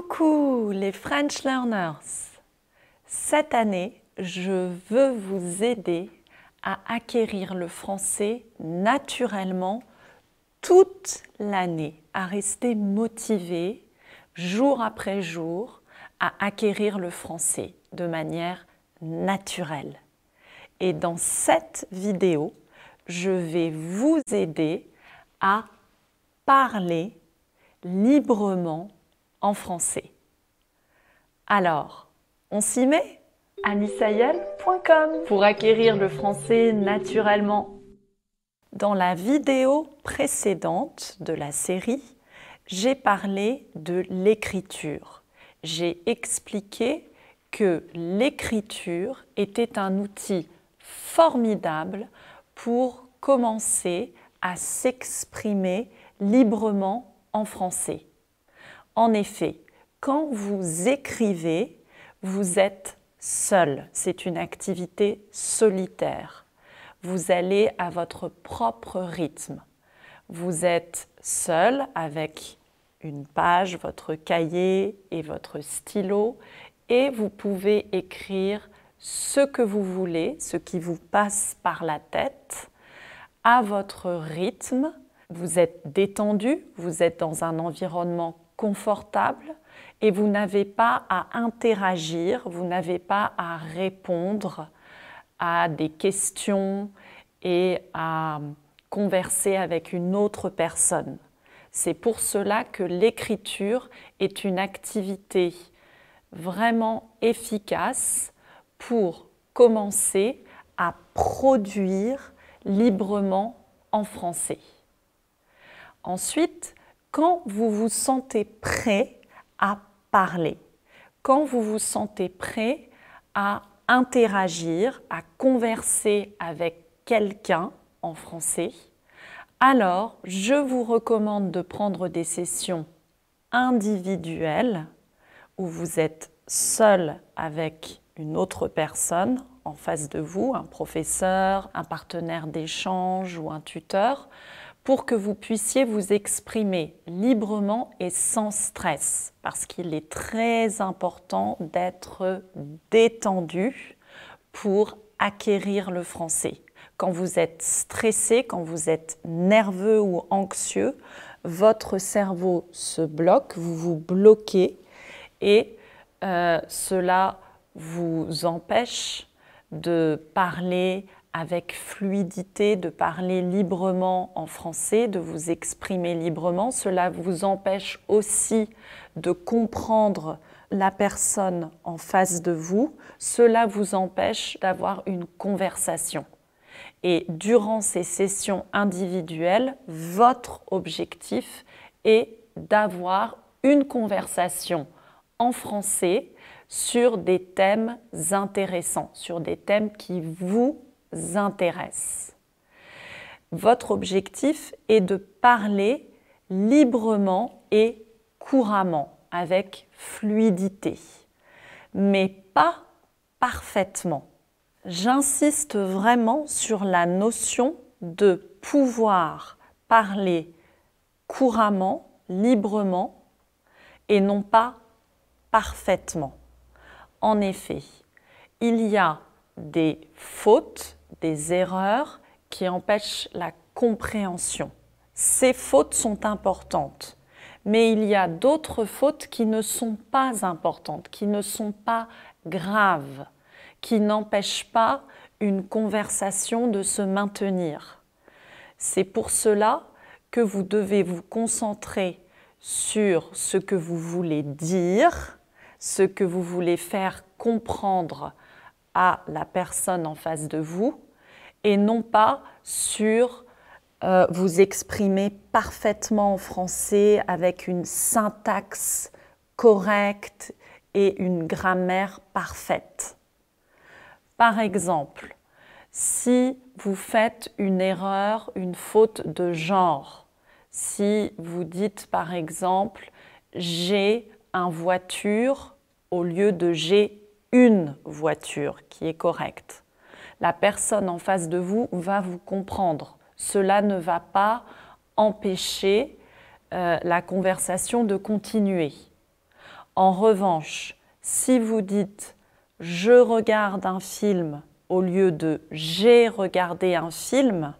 Coucou les French Learners! Cette année, je veux vous aider à acquérir le français naturellement toute l'année, à rester motivé jour après jour à acquérir le français de manière naturelle. Et dans cette vidéo, je vais vous aider à parler librement en français. Alors, on s'y met? Anissayel.com pour acquérir le français naturellement. Dans la vidéo précédente de la série, j'ai parlé de l'écriture. J'ai expliqué que l'écriture était un outil formidable pour commencer à s'exprimer librement en français. En effet, quand vous écrivez, vous êtes seul. C'est une activité solitaire. Vous allez à votre propre rythme. Vous êtes seul avec une page, votre cahier et votre stylo et vous pouvez écrire ce que vous voulez, ce qui vous passe par la tête, à votre rythme. Vous êtes détendu, vous êtes dans un environnement confortable et vous n'avez pas à interagir, vous n'avez pas à répondre à des questions et à converser avec une autre personne. C'est pour cela que l'écriture est une activité vraiment efficace pour commencer à produire librement en français. Ensuite, quand vous vous sentez prêt à parler, quand vous vous sentez prêt à interagir, à converser avec quelqu'un en français, alors je vous recommande de prendre des sessions individuelles où vous êtes seul avec une autre personne en face de vous, un professeur, un partenaire d'échange ou un tuteur, pour que vous puissiez vous exprimer librement et sans stress, parce qu'il est très important d'être détendu pour acquérir le français. Quand vous êtes stressé, quand vous êtes nerveux ou anxieux, votre cerveau se bloque, vous vous bloquez et cela vous empêche de parler avec fluidité, de parler librement en français, de vous exprimer librement. Cela vous empêche aussi de comprendre la personne en face de vous. Cela vous empêche d'avoir une conversation. Et durant ces sessions individuelles, votre objectif est d'avoir une conversation en français sur des thèmes intéressants, sur des thèmes qui vous intéresse. Votre objectif est de parler librement et couramment, avec fluidité, mais pas parfaitement. J'insiste vraiment sur la notion de pouvoir parler couramment, librement et non pas parfaitement. En effet, il y a des fautes, des erreurs qui empêchent la compréhension. Ces fautes sont importantes, mais il y a d'autres fautes qui ne sont pas importantes, qui ne sont pas graves, qui n'empêchent pas une conversation de se maintenir. C'est pour cela que vous devez vous concentrer sur ce que vous voulez dire, ce que vous voulez faire comprendre à la personne en face de vous et non pas sur vous exprimer parfaitement en français avec une syntaxe correcte et une grammaire parfaite. Par exemple, si vous faites une erreur, une faute de genre, si vous dites par exemple « j'ai un voiture » au lieu de « j'ai une voiture » qui est correcte. La personne en face de vous va vous comprendre. Cela ne va pas empêcher la conversation de continuer. En revanche, si vous dites « je regarde un film » au lieu de « j'ai regardé un film »,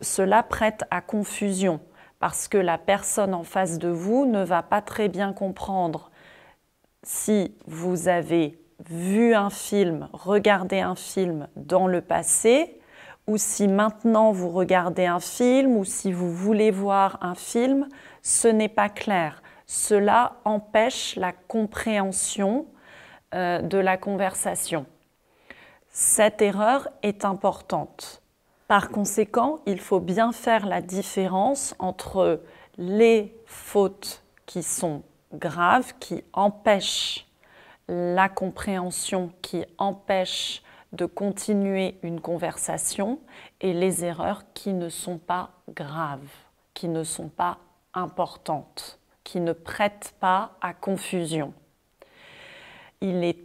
cela prête à confusion parce que la personne en face de vous ne va pas très bien comprendre si vous avez vu un film, regardé un film dans le passé, ou si maintenant vous regardez un film, ou si vous voulez voir un film, ce n'est pas clair. Cela empêche la compréhension de la conversation. Cette erreur est importante. Par conséquent, il faut bien faire la différence entre les fautes qui sont graves, qui empêchent la compréhension, qui empêchent de continuer une conversation, et les erreurs qui ne sont pas graves, qui ne sont pas importantes, qui ne prêtent pas à confusion. Il est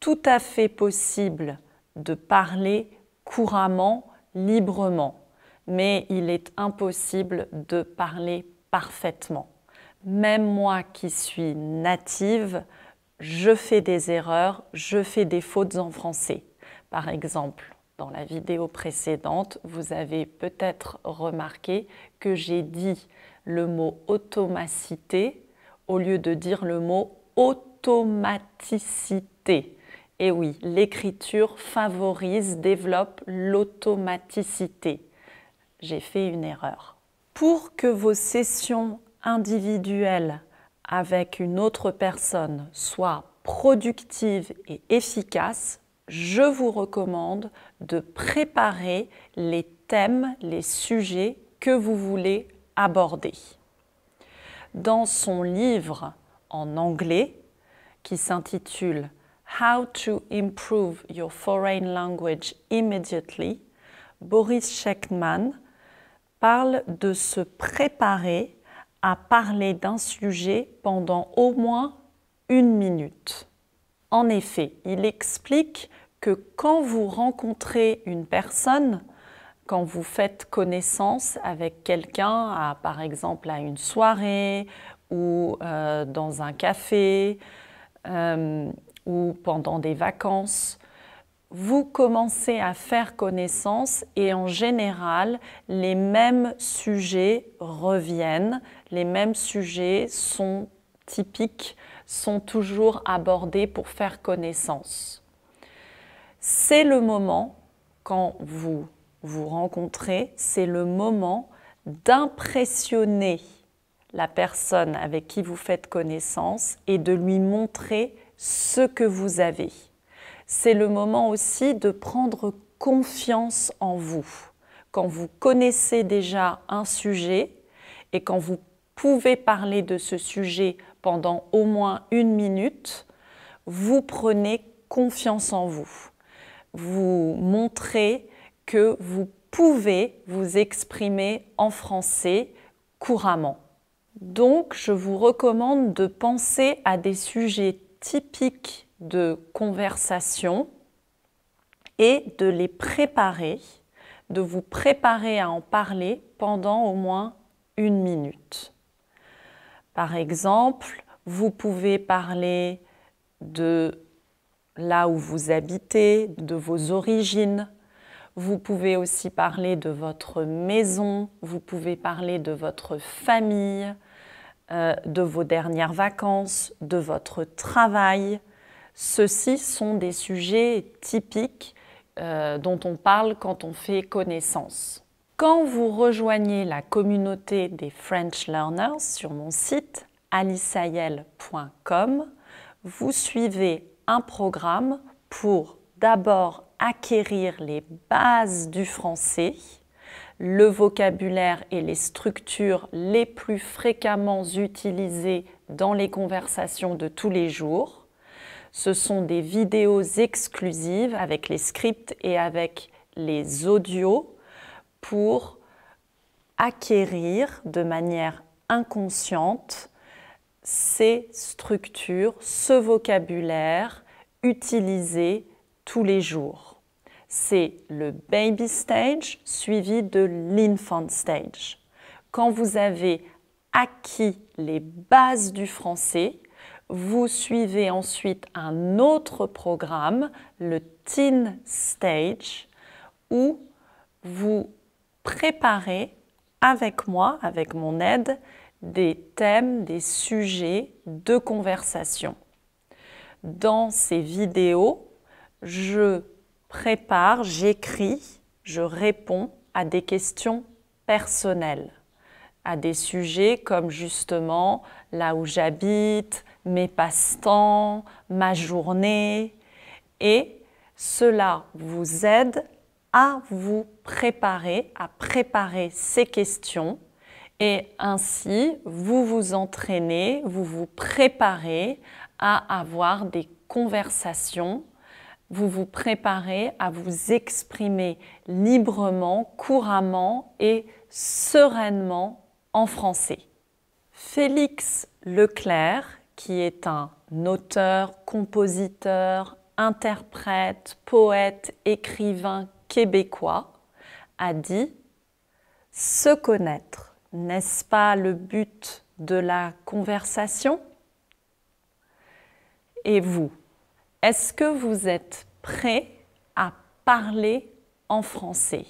tout à fait possible de parler couramment, librement, mais il est impossible de parler parfaitement. Même moi qui suis native, je fais des erreurs, je fais des fautes en français. Par exemple, dans la vidéo précédente, vous avez peut-être remarqué que j'ai dit le mot automacité au lieu de dire le mot automaticité. Et oui, l'écriture favorise, développe l'automaticité. J'ai fait une erreur. Pour que vos sessions individuelles avec une autre personne soient productives et efficaces, je vous recommande de préparer les thèmes, les sujets que vous voulez aborder. Dans son livre en anglais, qui s'intitule « How to improve your foreign language immediately », Boris Scheckman parle de se préparer à parler d'un sujet pendant au moins 1 minute. En effet, il explique que quand vous rencontrez une personne, quand vous faites connaissance avec quelqu'un, par exemple à une soirée ou dans un café ou pendant des vacances, vous commencez à faire connaissance et en général, les mêmes sujets reviennent, les mêmes sujets sont typiques, sont toujours abordés pour faire connaissance. C'est le moment, quand vous vous rencontrez, c'est le moment d'impressionner la personne avec qui vous faites connaissance et de lui montrer ce que vous avez. C'est le moment aussi de prendre confiance en vous. Quand vous connaissez déjà un sujet et quand vous pouvez parler de ce sujet pendant au moins 1 minute, vous prenez confiance en vous. Vous montrez que vous pouvez vous exprimer en français couramment. Donc, je vous recommande de penser à des sujets typiques de conversation et de les préparer, de vous préparer à en parler pendant au moins 1 minute. Par exemple, vous pouvez parler de là où vous habitez, de vos origines. Vous pouvez aussi parler de votre maison, vous pouvez parler de votre famille, de vos dernières vacances, de votre travail. Ceux-ci sont des sujets typiques dont on parle quand on fait connaissance. Quand vous rejoignez la communauté des French Learners sur mon site aliceayel.com, vous suivez un programme pour d'abord acquérir les bases du français, le vocabulaire et les structures les plus fréquemment utilisées dans les conversations de tous les jours. Ce sont des vidéos exclusives avec les scripts et avec les audios pour acquérir de manière inconsciente ces structures, ce vocabulaire utilisé tous les jours. C'est le baby stage suivi de l'infant stage. Quand vous avez acquis les bases du français, vous suivez ensuite un autre programme, le Teen Stage, où vous préparez avec moi, avec mon aide, des thèmes, des sujets de conversation. Dans ces vidéos, je prépare, j'écris, je réponds à des questions personnelles, à des sujets comme justement là où j'habite, mes passe-temps, ma journée, et cela vous aide à vous préparer, à préparer ces questions, et ainsi vous vous entraînez, vous vous préparez à avoir des conversations, vous vous préparez à vous exprimer librement, couramment et sereinement en français. Félix Leclerc, qui est un auteur, compositeur, interprète, poète, écrivain québécois, a dit « Se connaître, n'est-ce pas le but de la conversation ?» Et vous, est-ce que vous êtes prêt à parler en français?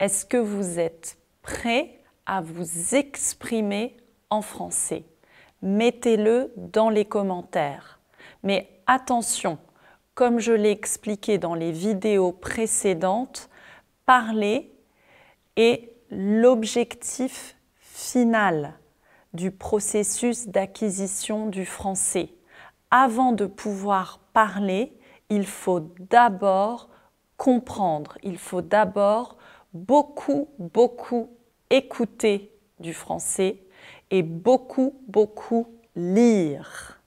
Est-ce que vous êtes prêt à vous exprimer en français? Mettez-le dans les commentaires. Mais attention, comme je l'ai expliqué dans les vidéos précédentes, parler est l'objectif final du processus d'acquisition du français. Avant de pouvoir parler, il faut d'abord comprendre, il faut d'abord beaucoup écouter du français et beaucoup lire.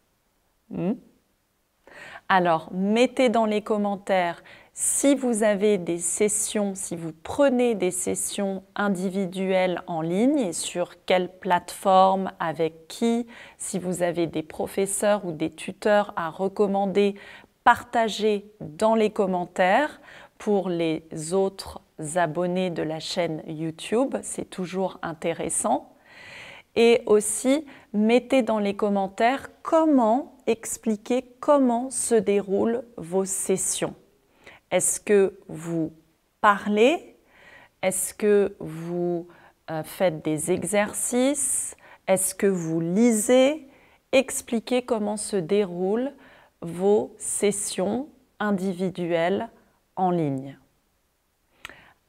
Alors, mettez dans les commentaires si vous avez des sessions, si vous prenez des sessions individuelles en ligne et sur quelle plateforme, avec qui, si vous avez des professeurs ou des tuteurs à recommander, partagez dans les commentaires. Pour les autres abonnés de la chaîne YouTube, c'est toujours intéressant. Et aussi, mettez dans les commentaires comment expliquer comment se déroulent vos sessions. Est-ce que vous parlez? Est-ce que vous faites des exercices? Est-ce que vous lisez? Expliquez comment se déroulent vos sessions individuelles en ligne.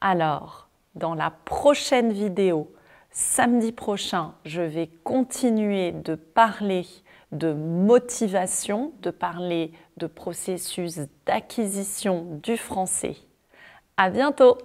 Alors, dans la prochaine vidéo, samedi prochain, je vais continuer de parler de motivation, de parler de processus d'acquisition du français. À bientôt!